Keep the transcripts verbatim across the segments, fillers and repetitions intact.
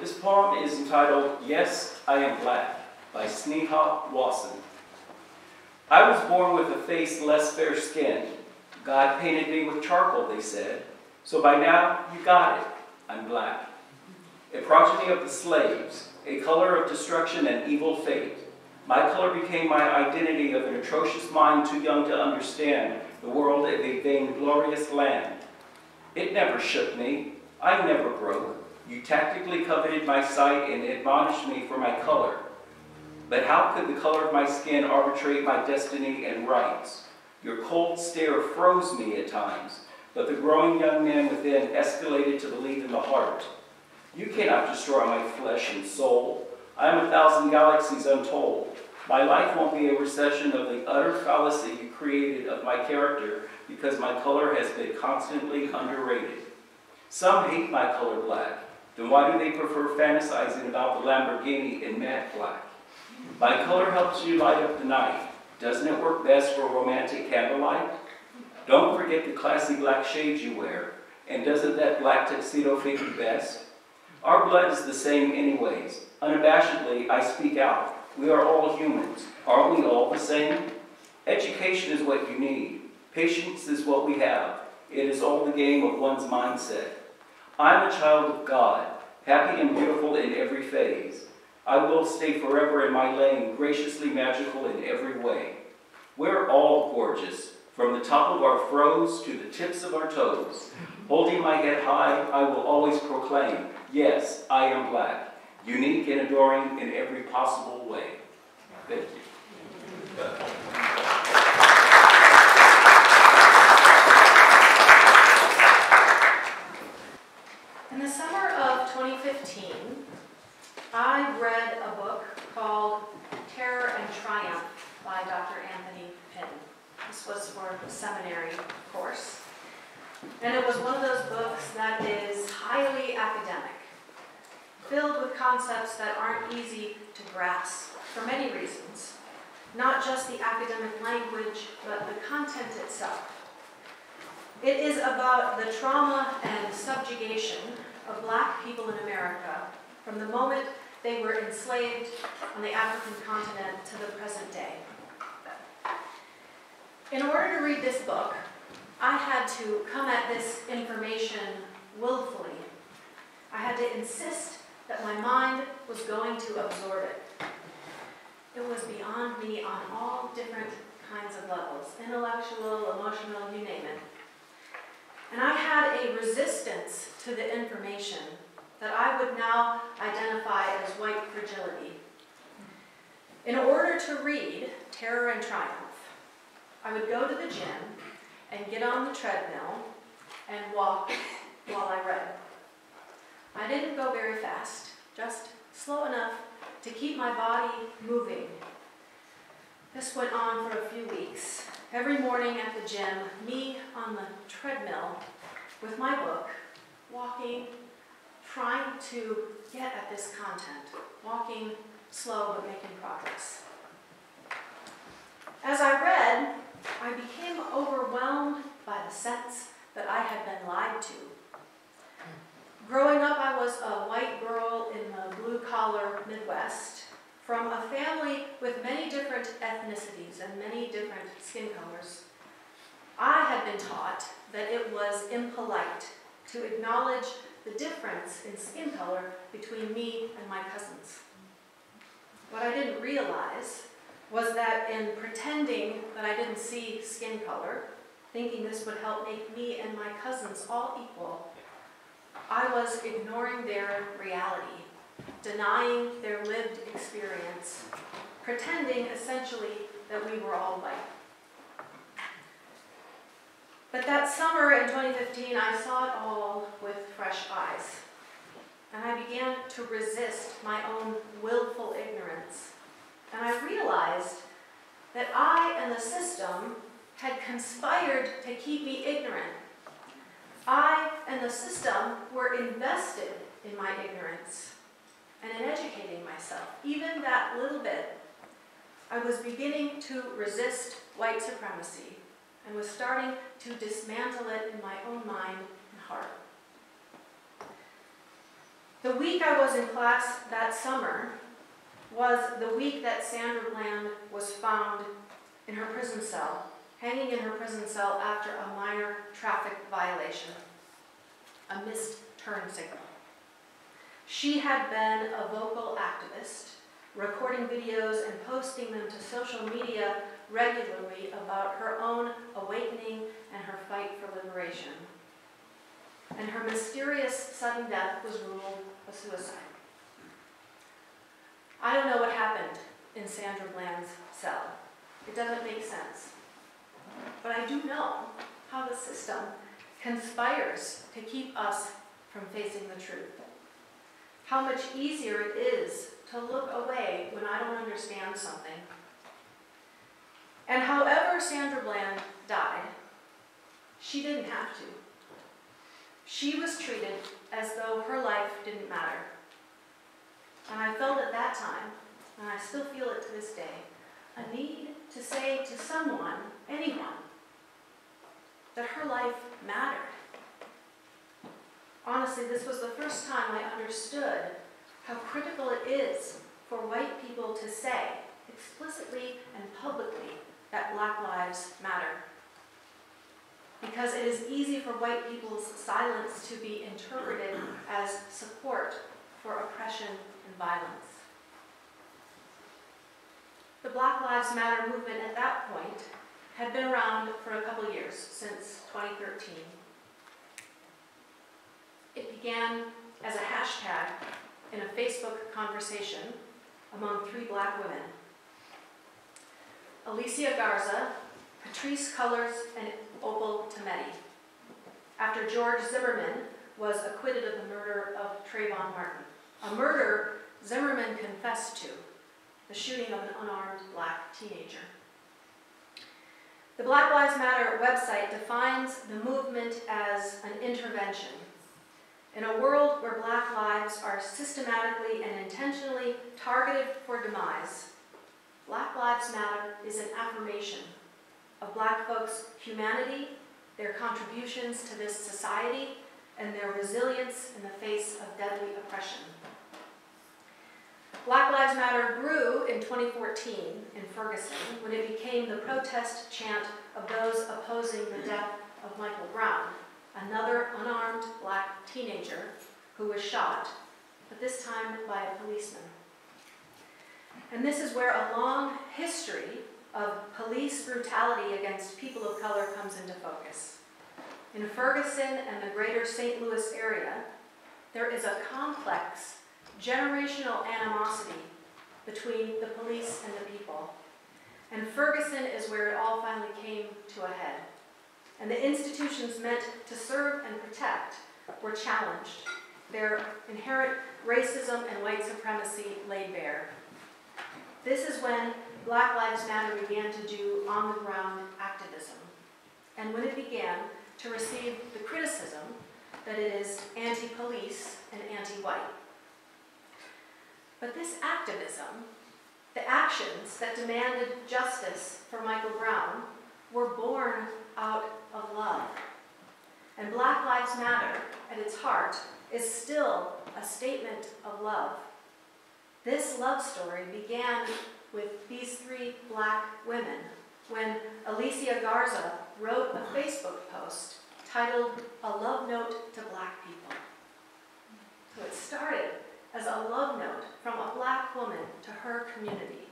This poem is entitled, Yes, I Am Black, by Sneha Wasson. I was born with a face less fair-skinned. God painted me with charcoal, they said. So by now, you got it. I'm black. A progeny of the slaves, a color of destruction and evil fate. My color became my identity of an atrocious mind too young to understand the world as a vainglorious land. It never shook me. I never broke. You tactically coveted my sight and admonished me for my color. But how could the color of my skin arbitrate my destiny and rights? Your cold stare froze me at times, but the growing young man within escalated to believe in the heart. You cannot destroy my flesh and soul. I am a thousand galaxies untold. My life won't be a recession of the utter fallacy you created of my character because my color has been constantly underrated. Some hate my color black. Then why do they prefer fantasizing about the Lamborghini in matte black? My color helps you light up the night. Doesn't it work best for romantic candlelight? Don't forget the classy black shades you wear. And doesn't that black tuxedo fit you best? Our blood is the same anyways. Unabashedly, I speak out. We are all humans. Aren't we all the same? Education is what you need. Patience is what we have. It is all the game of one's mindset. I'm a child of God, happy and beautiful in every phase. I will stay forever in my lane, graciously magical in every way. We're all gorgeous, from the top of our froze to the tips of our toes. Holding my head high, I will always proclaim, yes, I am black, unique and adoring in every possible way. Thank you. In the summer of twenty fifteen, I read a book called Terror and Triumph by Doctor Anthony Pinn. This was for a seminary course. And it was one of those books that is highly academic, filled with concepts that aren't easy to grasp for many reasons. Not just the academic language, but the content itself. It is about the trauma and subjugation of black people in America from the moment they were enslaved on the African continent to the present day. In order to read this book, I had to come at this information willfully. I had to insist that my mind was going to absorb it. It was beyond me on all different kinds of levels, intellectual, emotional, you name it. And I had a resistance to the information that I would now identify as white fragility. In order to read Terror and Triumph, I would go to the gym and get on the treadmill and walk while I read. I didn't go very fast, just slow enough to keep my body moving. This went on for a few weeks. Every morning at the gym, me on the treadmill with my book, walking, trying to get at this content, walking slow but making progress. As I read, I became overwhelmed by the sense that I had been lied to. Growing up, I was a white girl in the blue-collar Midwest, from a family with many different ethnicities and many different skin colors. I had been taught that it was impolite to acknowledge the difference in skin color between me and my cousins. What I didn't realize was that in pretending that I didn't see skin color, thinking this would help make me and my cousins all equal, I was ignoring their reality, denying their lived experience, pretending essentially that we were all white. But that summer in twenty fifteen, I saw it all with fresh eyes, and I began to resist my own willful ignorance. And I realized that I and the system had conspired to keep me ignorant. I and the system were invested in my ignorance and in educating myself, even that little bit. I was beginning to resist white supremacy and was starting to dismantle it in my own mind and heart. The week I was in class that summer was the week that Sandra Bland was found in her prison cell, hanging in her prison cell after a minor traffic violation, a missed turn signal. She had been a vocal activist, recording videos and posting them to social media regularly about her own awakening and her fight for liberation. And her mysterious sudden death was ruled a suicide. I don't know what happened in Sandra Bland's cell. It doesn't make sense. But I do know how the system conspires to keep us from facing the truth. How much easier it is to look away when I don't understand something. And however Sandra Bland died, she didn't have to. She was treated as though her life didn't matter. And I felt at that time, and I still feel it to this day, a need to say to someone, anyone, that her life mattered. Honestly, this was the first time I understood how critical it is for white people to say, explicitly and publicly, that Black lives matter. Because it is easy for white people's silence to be interpreted as support for oppression and violence. The Black Lives Matter movement at that point had been around for a couple years, since twenty thirteen. It began as a hashtag in a Facebook conversation among three black women, Alicia Garza, Patrisse Cullors, and Opal Tometi, after George Zimmerman was acquitted of the murder of Trayvon Martin, a murder Zimmerman confessed to, the shooting of an unarmed black teenager. The Black Lives Matter website defines the movement as an intervention. In a world where black lives are systematically and intentionally targeted for demise, Black Lives Matter is an affirmation of black folks' humanity, their contributions to this society, and their resilience in the face of deadly oppression. Black Lives Matter grew in twenty fourteen in Ferguson when it became the protest chant of those opposing the death of Michael Brown, another unarmed black teenager who was shot, but this time by a policeman. And this is where a long history of police brutality against people of color comes into focus. In Ferguson and the greater Saint Louis area, there is a complex generational animosity between the police and the people. And Ferguson is where it all finally came to a head. And the institutions meant to serve and protect were challenged. Their inherent racism and white supremacy laid bare. This is when Black Lives Matter began to do on-the-ground activism, and when it began to receive the criticism that it is anti-police and anti-white. But this activism, the actions that demanded justice for Michael Brown, were born out of love. And Black Lives Matter, at its heart, is still a statement of love. This love story began with these three black women when Alicia Garza wrote a Facebook post titled, "A Love Note to Black People." So it started as a love note from a black woman to her community.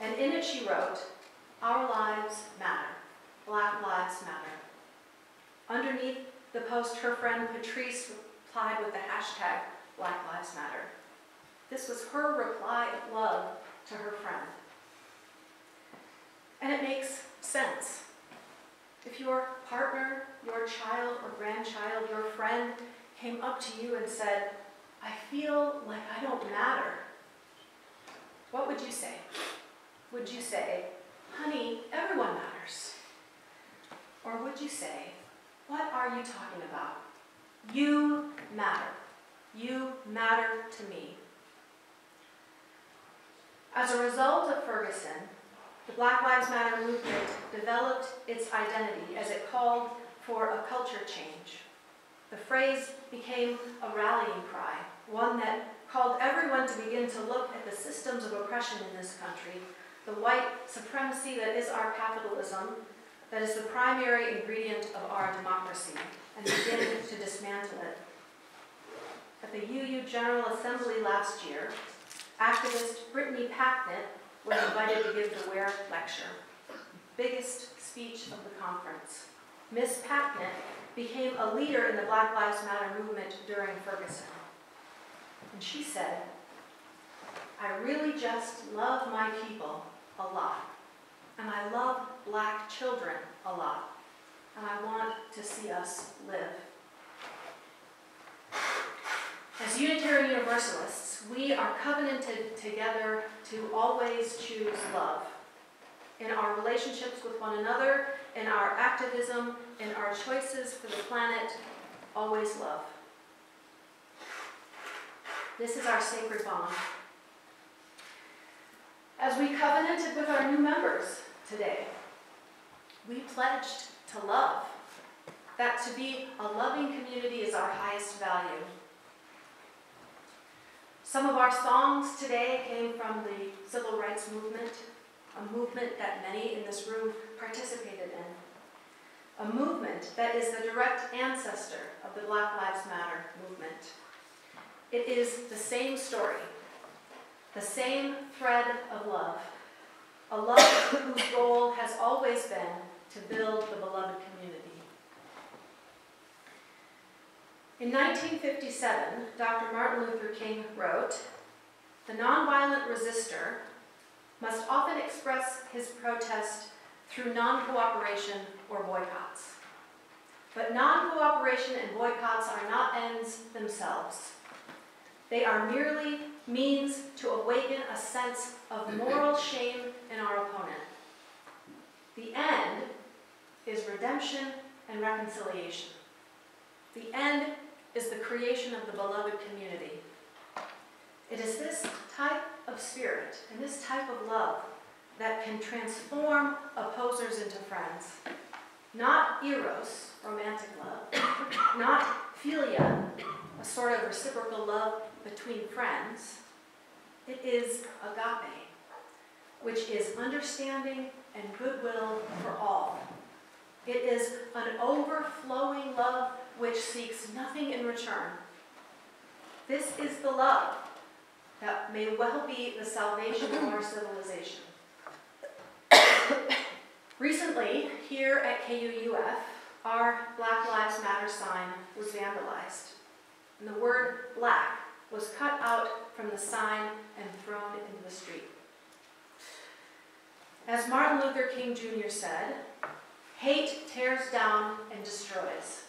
And in it she wrote, "Our lives matter. Black lives matter." Underneath the post, her friend Patrisse replied with the hashtag, Black Lives Matter. This was her reply of love to her friend. And it makes sense. If your partner, your child or grandchild, your friend came up to you and said, "I feel like I don't matter," what would you say? Would you say, "Honey, everyone matters"? Or would you say, "What are you talking about? You matter. You matter to me." As a result of Ferguson, the Black Lives Matter movement developed its identity as it called for a culture change. The phrase became a rallying cry one that called everyone to begin to look at the systems of oppression in this country, the white supremacy that is our capitalism, that is the primary ingredient of our democracy, and begin to dismantle it. At the U U General Assembly last year, activist Brittany Packnett was invited to give the Ware Lecture, biggest speech of the conference. Miz Packnett became a leader in the Black Lives Matter movement during Ferguson. And she said, "I really just love my people a lot, and I love black children a lot, and I want to see us live." As Unitarian Universalists, we are covenanted together to always choose love in our relationships with one another, in our activism, in our choices for the planet, always love. This is our sacred bond. As we covenanted with our new members today, we pledged to love, that to be a loving community is our highest value. Some of our songs today came from the Civil Rights Movement, a movement that many in this room participated in, a movement that is the direct ancestor of the Black Lives Matter movement. It is the same story, the same thread of love, a love whose goal has always been to build the beloved community. In nineteen fifty-seven, Doctor Martin Luther King wrote, "The nonviolent resistor must often express his protest through non-cooperation or boycotts. But non-cooperation and boycotts are not ends themselves. They are merely means to awaken a sense of moral shame in our opponent. The end is redemption and reconciliation. The end is the creation of the beloved community. It is this type of spirit and this type of love that can transform opposers into friends. Not eros, romantic love, not philia, a sort of reciprocal love between friends. It is agape, which is understanding and goodwill for all. It is an overflowing love which seeks nothing in return. This is the love that may well be the salvation of our civilization." Recently, here at K U U F, our Black Lives Matter sign was vandalized, and the word black was cut out from the sign and thrown into the street. As Martin Luther King Junior said, "Hate tears down and destroys.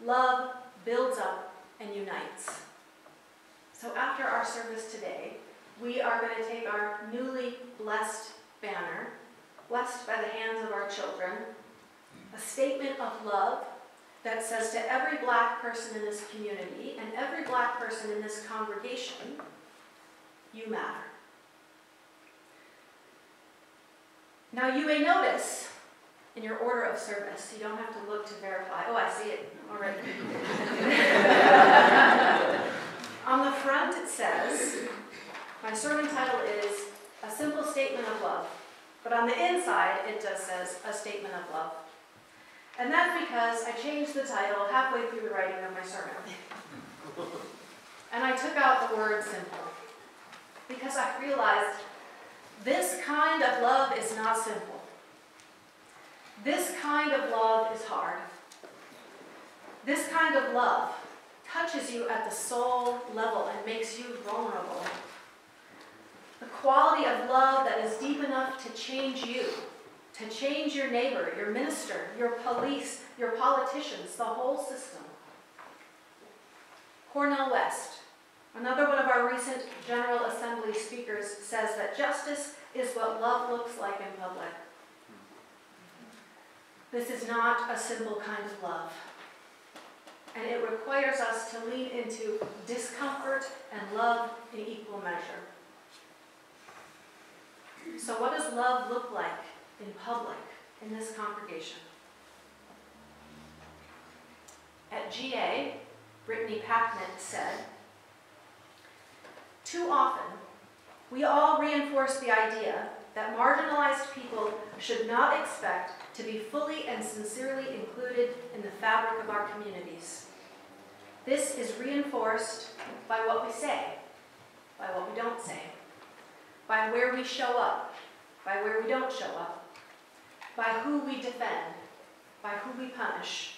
Love builds up and unites." So after our service today, we are going to take our newly blessed banner, blessed by the hands of our children, a statement of love that says to every black person in this community and every black person in this congregation, you matter. Now you may notice in your order of service, you don't have to look to verify. Oh, I see it already. On the front it says, my sermon title is "A Simple Statement of Love," but on the inside it just says "A Statement of Love." And that's because I changed the title halfway through the writing of my sermon. And I took out the word "simple," because I realized this kind of love is not simple. This kind of love is hard. This kind of love touches you at the soul level and makes you vulnerable. The quality of love that is deep enough to change you, to change your neighbor, your minister, your police, your politicians, the whole system. Cornel West, another one of our recent General Assembly speakers, says that justice is what love looks like in public. This is not a simple kind of love, and it requires us to lean into discomfort and love in equal measure. So what does love look like in public in this congregation? At G A, Brittany Packnett said, Too often, we all reinforce the idea that marginalized people should not expect to be fully and sincerely included in the fabric of our communities. This is reinforced by what we say, by what we don't say, by where we show up, by where we don't show up, by who we defend, by who we punish,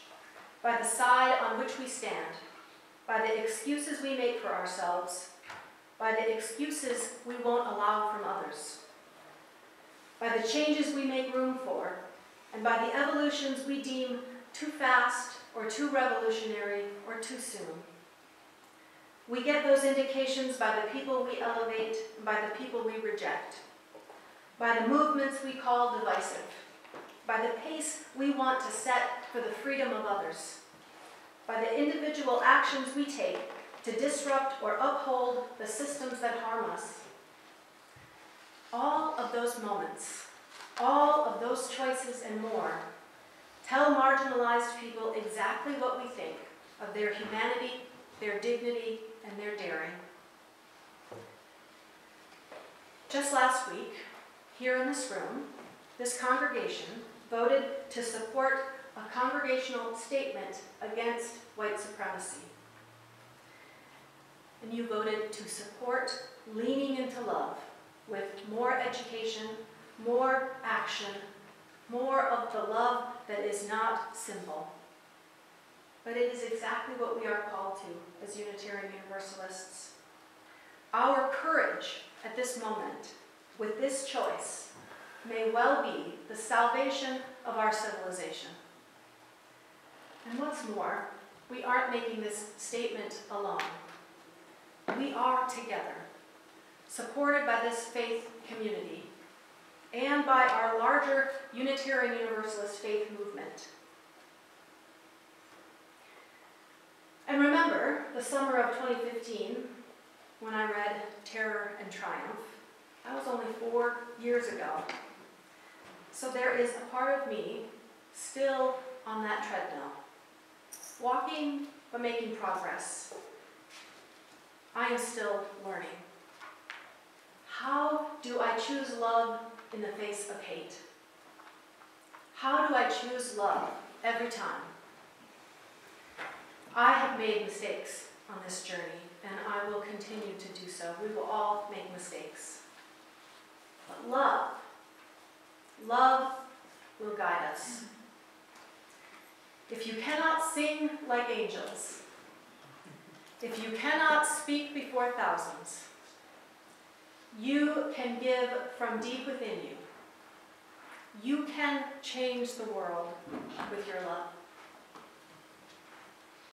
by the side on which we stand, by the excuses we make for ourselves, by the excuses we won't allow from others, by the changes we make room for, and by the evolutions we deem too fast or too revolutionary or too soon. We get those indications by the people we elevate and by the people we reject, by the movements we call divisive, by the pace we want to set for the freedom of others, by the individual actions we take to disrupt or uphold the systems that harm us. All of those moments, all of those choices and more, tell marginalized people exactly what we think of their humanity, their dignity, and their daring. Just last week, here in this room, this congregation voted to support a congregational statement against white supremacy. And you voted to support leaning into love with more education, more action, more of the love that is not simple. But it is exactly what we are called to as Unitarian Universalists. Our courage at this moment, with this choice, may well be the salvation of our civilization. And what's more, we aren't making this statement alone. We are together, supported by this faith community and by our larger Unitarian Universalist faith movement. And remember the summer of twenty fifteen, when I read Terror and Triumph. That was only four years ago. So there is a part of me still on that treadmill, walking but making progress. I am still learning. How do I choose love in the face of hate? How do I choose love every time? I have made mistakes on this journey, and I will continue to do so. We will all make mistakes. But love, love will guide us. If you cannot sing like angels, if you cannot speak before thousands, you can give from deep within you. You can change the world with your love.